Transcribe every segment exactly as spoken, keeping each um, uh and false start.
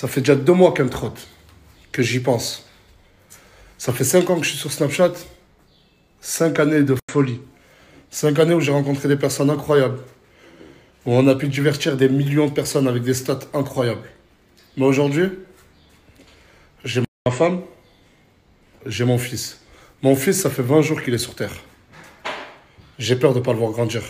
Ça fait déjà deux mois qu'elle me trotte, que j'y pense. Ça fait cinq ans que je suis sur Snapchat. Cinq années de folie. Cinq années où j'ai rencontré des personnes incroyables. Où on a pu divertir des millions de personnes avec des stats incroyables. Mais aujourd'hui, j'ai ma femme, j'ai mon fils. Mon fils, ça fait vingt jours qu'il est sur Terre. J'ai peur de ne pas le voir grandir.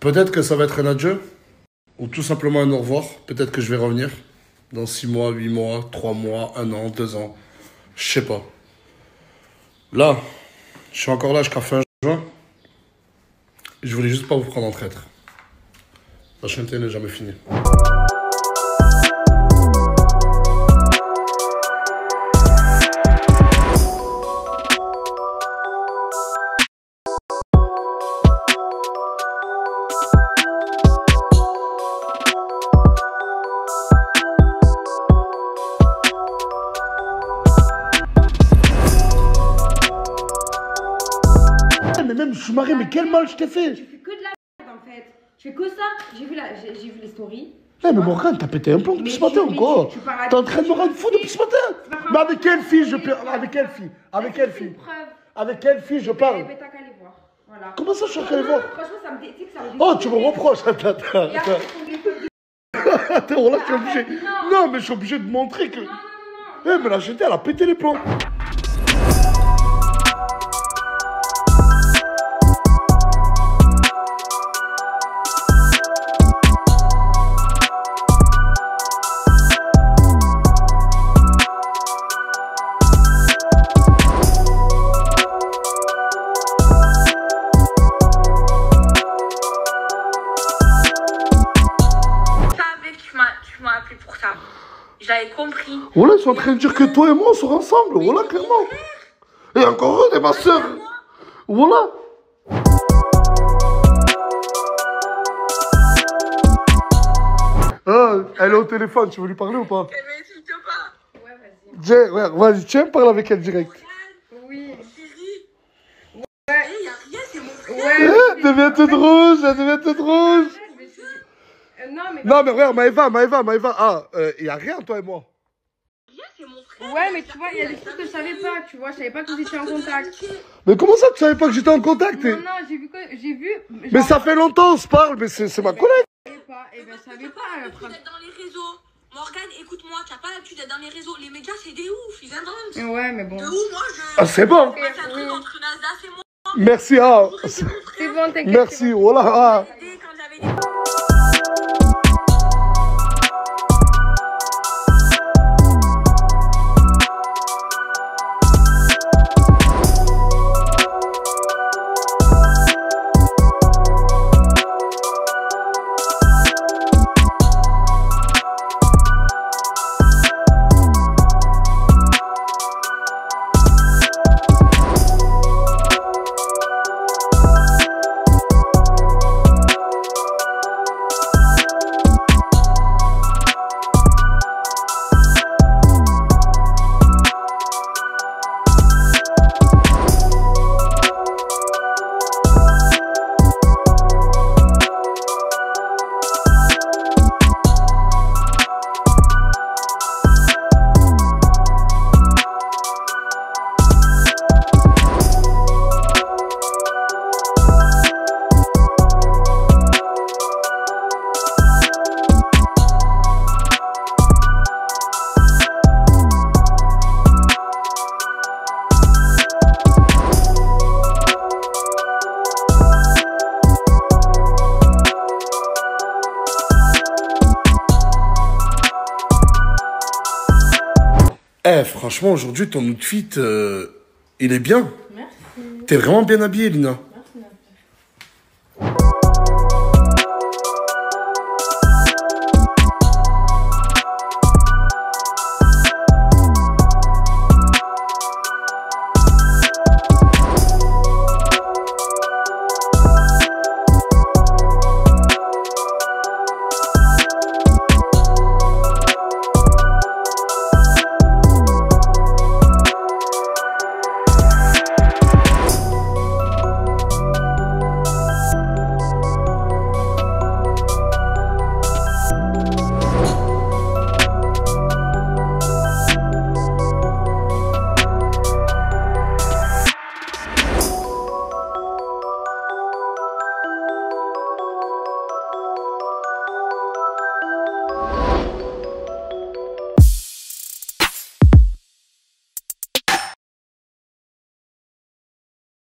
Peut-être que ça va être un adieu, ou tout simplement un au revoir. Peut-être que je vais revenir dans six mois, huit mois, trois mois, un an, deux ans. Je sais pas. Là, je suis encore là jusqu'à fin juin. Je voulais juste pas vous prendre en traître. La chaîne n'est jamais finie. Même je suis marié, mais quel mal je t'ai fait! Je fais que de la merde en fait. Je fais que ça. J'ai vu, la... vu les stories. Hey, mais Morgane, t'as pété un plomb depuis ce matin encore. T'es en train de me rendre fou depuis ce matin. Mais avec quelle fille je parle? Avec quelle fille? Avec quelle fille? Avec quelle fille je parle? Comment ça je suis allé voir? Franchement, ça me détique, ça me détique. Oh, tu me reproches. Attends, là, je suis obligé. Non, mais je suis obligé de montrer que. Non, non, non. Mais la G T, elle a pété les plombs. J'avais compris. Voilà, ils sont en train de dire que toi et moi on sera ensemble. Mais voilà, clairement. Et encore eux, t'es ma soeur. Voilà. Ah, elle est au téléphone, tu veux lui parler ou pas? Elle m'insulte pas. Ouais, vas-y. Tiens, ouais, vas-y, tiens, parle avec elle direct. Oui. Chérie. Ouais. Il n'y a rien, c'est mon frère. Ouais. Elle devient toute rouge, elle devient toute rouge. Non mais, non, mais regarde, Maëva, Maëva, Maëva, ah, il euh, n'y a rien, toi et moi. Rien, c'est mon frère. Ouais, mais tu vois, il y a des trucs que je savais pas, tu vois, je savais pas que vous étiez en contact. Mais comment ça, tu savais pas que j'étais en contact? Non, non, j'ai vu, j'ai vu... Genre... Mais ça fait longtemps, on se parle, mais c'est ma ben, collègue. Je savais pas, eh ben, je savais pas. Parce que tu es dans les réseaux. Morgane, écoute-moi, tu n'as pas l'habitude d'être dans les réseaux. Les médias, c'est des ouf, ils inventent. Ouais, mais bon. De ouf, moi, je... Ah, c'est bon. C'est un truc entre une Asda, c'est moi. Merci, ah. C'est bon, t'inquiète. Merci, voilà. Eh, hey, franchement, aujourd'hui, ton outfit, euh, il est bien. Merci. T'es vraiment bien habillée, Lina.